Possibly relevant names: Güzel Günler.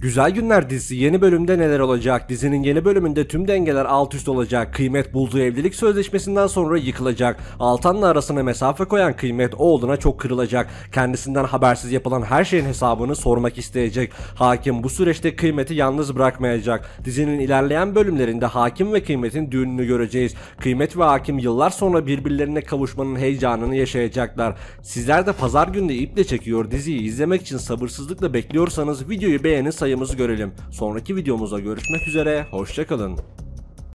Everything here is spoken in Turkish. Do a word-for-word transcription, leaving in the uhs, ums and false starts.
Güzel Günler dizisi yeni bölümde neler olacak? Dizinin yeni bölümünde tüm dengeler alt üst olacak. Kıymet bulduğu evlilik sözleşmesinden sonra yıkılacak. Altan'la arasına mesafe koyan Kıymet oğluna çok kırılacak. Kendisinden habersiz yapılan her şeyin hesabını sormak isteyecek. Hakim bu süreçte Kıymet'i yalnız bırakmayacak. Dizinin ilerleyen bölümlerinde Hakim ve Kıymet'in düğününü göreceğiz. Kıymet ve Hakim yıllar sonra birbirlerine kavuşmanın heyecanını yaşayacaklar. Sizler de pazar günü iple çekiyor diziyi izlemek için sabırsızlıkla bekliyorsanız videoyu beğenin, sayımızı görelim. Sonraki videomuzda görüşmek üzere, hoşça kalın.